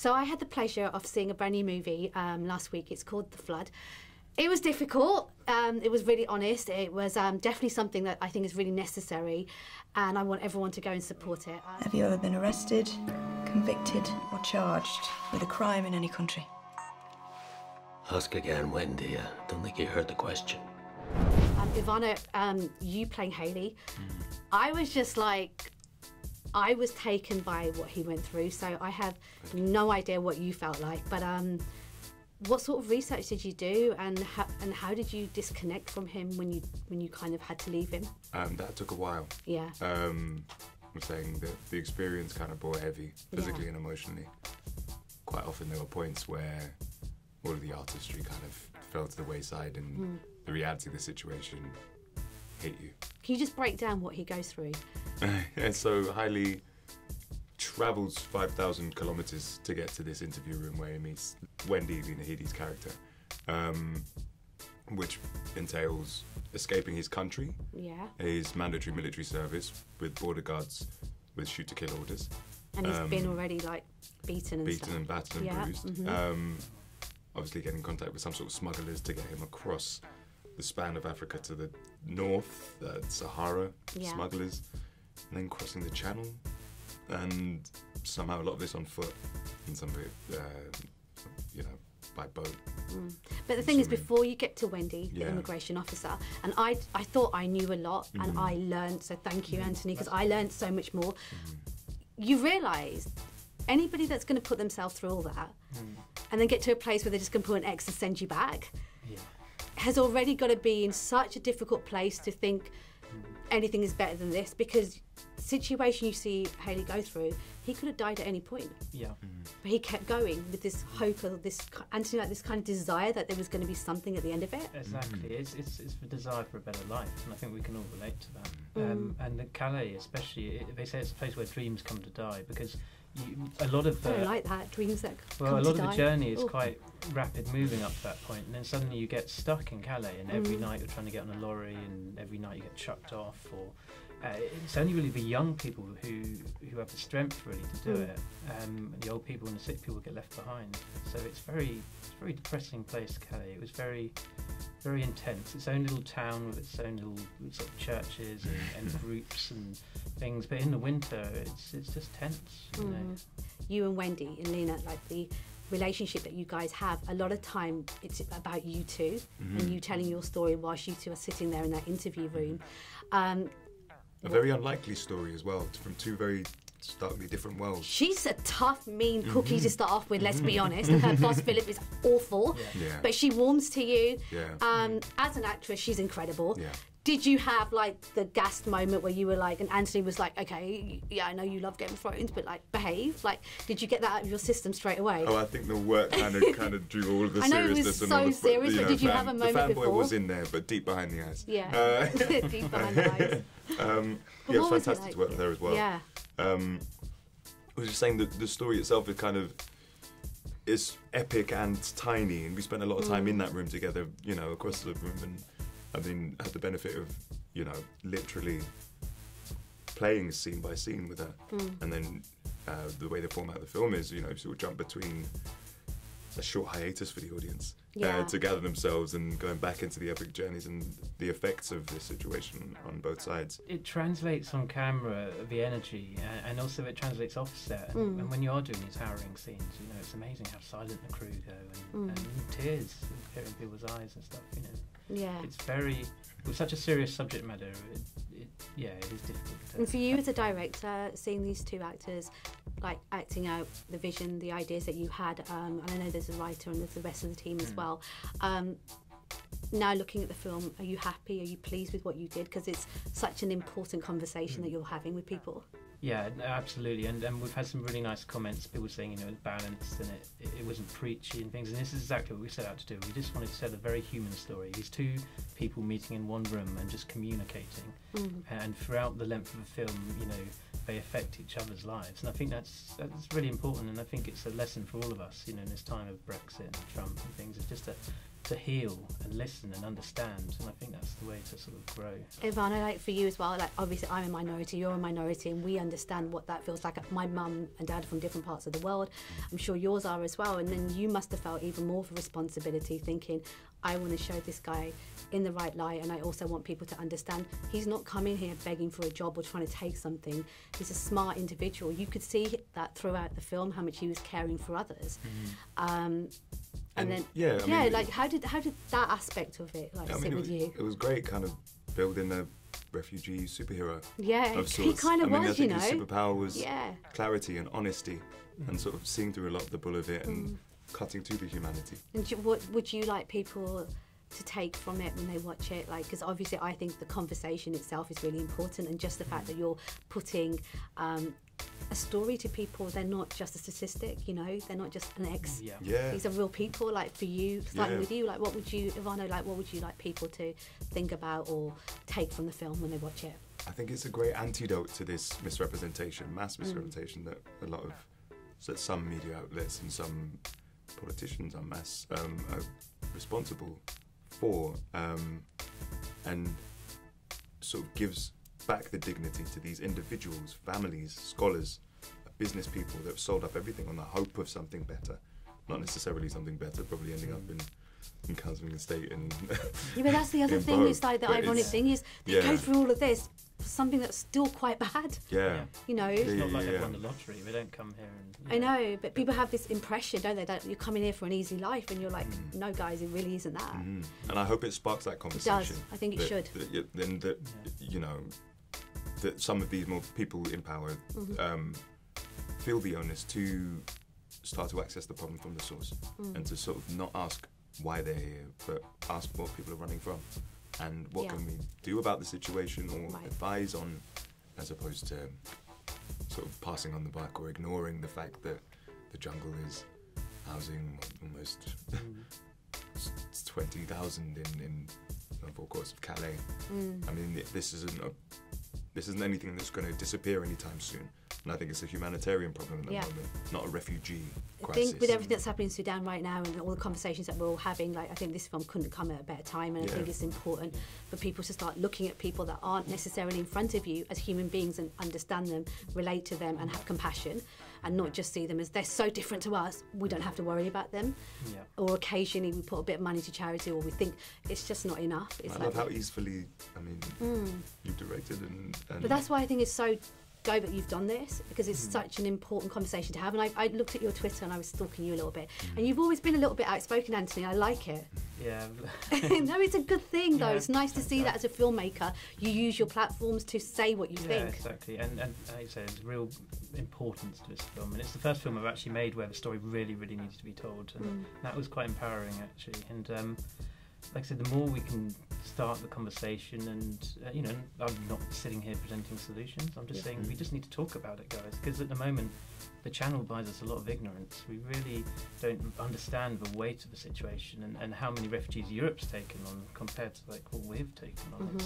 So I had the pleasure of seeing a brand new movie last week. It's called The Flood. It was difficult. It was really honest. It was definitely something that I think is really necessary, and I want everyone to go and support it. Have you ever been arrested, convicted, or charged with a crime in any country? Ask again, Wendy. I don't think you heard the question. Ivana, you playing Haile. I was just like, I was taken by what he went through, so I have no idea what you felt like, but what sort of research did you do, and how did you disconnect from him when you kind of had to leave him? That took a while. Yeah. I'm saying that the experience kind of bore heavy, physically and emotionally. Quite often there were points where all of the artistry kind of fell to the wayside, and the reality of the situation hit you. Can you just break down what he goes through? Yeah, so Haile travels 5,000 kilometers to get to this interview room where he meets Wendy, Lena Headey's character, which entails escaping his country, his mandatory military service with border guards with shoot-to-kill orders. And he's been already like beaten and battered and bruised. Obviously getting in contact with some sort of smugglers to get him across the span of Africa to the north, Sahara smugglers, and then crossing the channel. And somehow a lot of this on foot, and some of it, you know, by boat. But the thing is, before you get to Wendy, the immigration officer, and I thought I knew a lot, and I learned, so thank you, Anthony, because I learned so much more. You realise, anybody that's going to put themselves through all that, and then get to a place where they're just going to put an X and send you back, has already got to be in such a difficult place to think anything is better than this, because situation you see Haile go through, he could have died at any point. But he kept going with this hope of this, Anthony, like this kind of desire that there was going to be something at the end of it. Exactly, it's the desire for a better life, and I think we can all relate to that. And the Calais, especially, they say it's a place where dreams come to die, because a lot of I like that, dreams that come to die. Well, a lot of the journey is quite rapid moving up to that point, and then suddenly you get stuck in Calais, and every night you're trying to get on a lorry, and every night you get chucked off, or it's only really the young people who have the strength really to do it, and the old people and the sick people get left behind. So it's a very depressing place, Calais. It was very, very intense. Its own little town with its own little sort of churches and groups and things. But in the winter, it's just tense. You know? You and Wendy and Lena, like the relationship that you guys have, a lot of time it's about you two and you telling your story whilst you two are sitting there in that interview room. A very unlikely story as well, from two very starkly different worlds. She's a tough, mean cookie to start off with, let's be honest, and her boss Philip is awful, but she warms to you. As an actress, she's incredible. Did you have like the gassed moment where you were like, and Anthony was like, okay, I know you love Game of Thrones, but like, behave. Like, did you get that out of your system straight away? Oh, I think the work kind of drew all of the seriousness and all the... I know it was so serious, but did you have a moment before? The fanboy was in there, but deep behind the eyes. Deep behind the eyes. It was fantastic to work with her as well. I was just saying that the story itself is kind of... it's epic and tiny, and we spent a lot of time in that room together, you know, across the room, and I mean, had the benefit of, you know, literally playing scene by scene with her. And then the way the format of the film is, you know, sort of jump between a short hiatus for the audience to gather themselves and going back into the epic journeys and the effects of this situation on both sides. It translates on camera, the energy, and also it translates offset. And when you are doing these harrowing scenes, you know, it's amazing how silent the crew go, and tears appear in people's eyes and stuff, you know. It's very, with such a serious subject matter, it is difficult. And for you as a director, seeing these two actors, like acting out the vision, the ideas that you had, and I know there's a writer and there's the rest of the team as well. Now looking at the film, are you happy? Are you pleased with what you did? Because it's such an important conversation that you're having with people. Yeah, absolutely, and we've had some really nice comments, people saying, you know, it's balanced and it wasn't preachy and things, and this is exactly what we set out to do. We just wanted to tell a very human story, these two people meeting in one room and just communicating, and throughout the length of the film, you know, they affect each other's lives, and I think that's really important, and I think it's a lesson for all of us, you know, in this time of Brexit and Trump and things. It's just to heal and listen and understand, and I think that's the way to sort of grow. Ivana, like for you as well, like obviously I'm a minority, you're a minority, and we understand what that feels like. My mum and dad are from different parts of the world, I'm sure yours are as well, and then you must have felt even more of a responsibility thinking, I want to show this guy in the right light, and I also want people to understand he's not coming here begging for a job or trying to take something. He's a smart individual. You could see that throughout the film, how much he was caring for others. Mm-hmm. Like how did that aspect of it sit with you? It was great, kind of building a refugee superhero. Yeah, he kind of was, you know. I think his superpower was clarity and honesty, and sort of seeing through a lot of the bull of it and cutting through the humanity. And what would you like people to take from it when they watch it? Like, because obviously I think the conversation itself is really important, and just the fact that you're putting a story to people. They're not just a statistic, you know, they're not just an ex. Yeah. Yeah. These are real people, like for you, starting with you, like what would you, Ivana, like what would you like people to think about or take from the film when they watch it? I think it's a great antidote to this misrepresentation, mass misrepresentation that a lot of, that some media outlets and some politicians en masse are responsible for, and sort of gives back the dignity to these individuals, families, scholars, business people that have sold up everything on the hope of something better. Not necessarily something better, probably ending up in counselling and state and... Yeah, but that's the other thing, it's like the ironic thing is they go through all of this for something that's still quite bad. Yeah. You know? It's not like they've won the lottery, they don't come here and... You know. I know, but people have this impression, don't they, that you're coming here for an easy life, and you're like, no guys, it really isn't that. And I hope it sparks that conversation. It does, I think it should. You know, that some of these more people in power feel the onus to start to access the problem from the source, and to sort of not ask why they're here, but ask what people are running from and what can we do about the situation, or advise on, as opposed to sort of passing on the buck or ignoring the fact that the jungle is housing almost 20,000 in the forecourts of Calais. I mean, this isn't anything that's going to disappear anytime soon. And I think it's a humanitarian problem at the moment, not a refugee crisis. I think with everything that's happening in Sudan right now and all the conversations that we're all having, like I think this film couldn't come at a better time, and I think it's important for people to start looking at people that aren't necessarily in front of you as human beings and understand them, relate to them and have compassion, and not just see them as they're so different to us, we don't have to worry about them. Yeah. Or occasionally we put a bit of money to charity, or we think it's just not enough. It's I love how easily, I mean, you've directed and... But that's why I think it's so... go that you've done this, because it's such an important conversation to have. And I looked at your Twitter and I was stalking you a little bit, and you've always been a little bit outspoken, Anthony. I like it. Yeah. No, it's a good thing though. It's nice to see that as a filmmaker you use your platforms to say what you think. Yeah, exactly. And like you say, there's real importance to this film, and it's the first film I've actually made where the story really, really needs to be told, and that was quite empowering actually. And like I said, the more we can start the conversation, and you know, I'm not sitting here presenting solutions, I'm just saying we just need to talk about it, guys, because at the moment the channel buys us a lot of ignorance. We really don't understand the weight of the situation, and how many refugees Europe's taken on compared to like what we've taken on.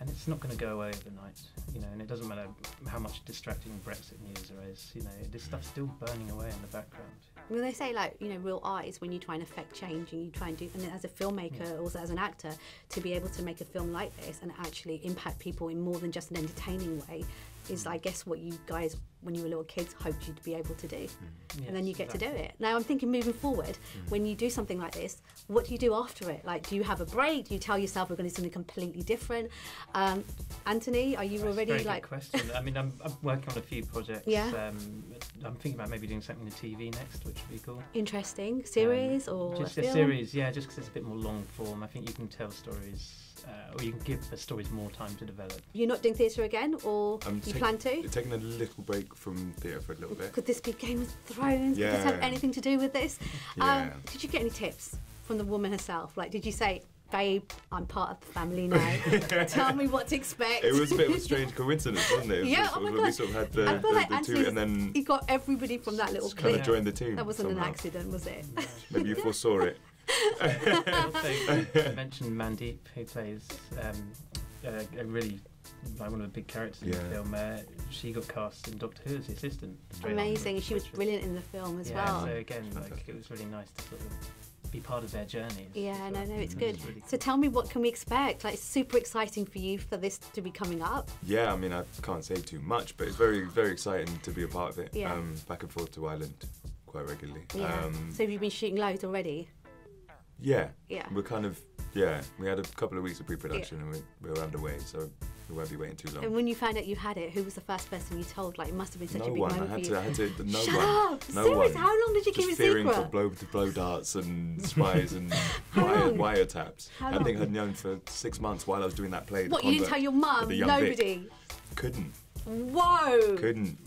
And it's not going to go away overnight, you know, and it doesn't matter how much distracting Brexit news there is, you know, this stuff's still burning away in the background. Well, they say, like, you know, real art is when you try and affect change, and you try and do, and as a filmmaker, also as an actor, to be able to make a film like this and actually impact people in more than just an entertaining way is, I guess, what you guys, when you were little kids, hoped you'd be able to do. And then you get to do it. Now, I'm thinking moving forward, when you do something like this, what do you do after it? Like, do you have a break? Do you tell yourself we're going to do something completely different? Anthony, are you That's a very good question. I mean, I'm working on a few projects. Yeah. I'm thinking about maybe doing something on TV next, which would be cool. Interesting. Series or just a series, yeah, just because it's a bit more long form. I think you can tell stories, or you can give the stories more time to develop. You're not doing theatre again, or you plan to? Taking a little break from theatre for a little bit. Could this be Game of Thrones? Yeah. Could this have anything to do with this? Yeah. Did you get any tips from the woman herself? Like, did you say, babe, I'm part of the family now, tell me what to expect? It was a bit of a strange coincidence, wasn't it? Yeah, oh my God. We sort of had the two, and then... He got everybody from that little clip. Kind of joined the team. That wasn't an accident, was it? No. Maybe you foresaw it. I mentioned Mandeep, who plays a really, like, one of the big characters in the film. She got cast in Doctor Who as the assistant. Amazing, she was brilliant in the film as well. So again, like, it was really nice to sort of be part of their journey. Yeah, no, it's good. It's really cool. So tell me, what can we expect? Like, it's super exciting for you for this to be coming up. Yeah, I mean, I can't say too much, but it's very, very exciting to be a part of it. Yeah. Back and forth to Ireland quite regularly. Yeah. So have you been shooting loads already? Yeah. Yeah. We're kind of, yeah, we had a couple of weeks of pre-production and we were underway, so we won't be waiting too long. And when you found out you had it, who was the first person you told? Like, it must have been such a big moment for you. No one. Shut up! No one. How long did you keep it a secret? Just fearing for blow darts and spies and wiretaps. I think I'd known for 6 months while I was doing that play. What, you didn't tell your mum? Nobody? Vic. Couldn't. Whoa! Couldn't.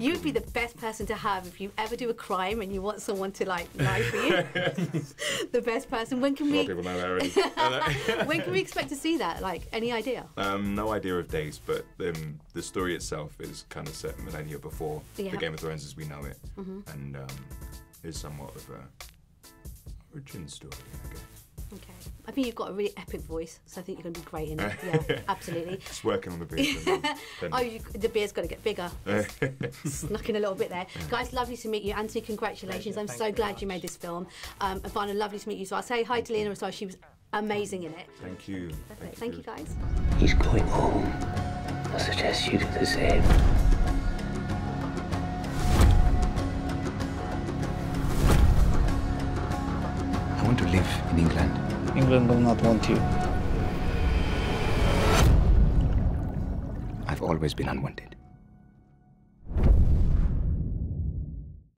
You'd be the best person to have if you ever do a crime and you want someone to, like, lie for you. The best person. When can we... A lot of people know that already. When can we expect to see that? Like, any idea? No idea of dates, but the story itself is kind of set millennia before the Game of Thrones as we know it. Mm-hmm. And is somewhat of a origin story, I guess. Okay. I think you've got a really epic voice, so I think you're going to be great in it. Yeah, absolutely. Just working on the beard. Oh, the beard's got to get bigger. Snuck in a little bit there. Guys, lovely to meet you. Anthony, congratulations. I'm so glad you made this film. Ivana, lovely to meet you. So I'll say hi to Lena as well. She was amazing in it. Thank you. Perfect. Thank you, guys. He's going home. I suggest you do the same. I want to live in England. England will not want you. I've always been unwanted.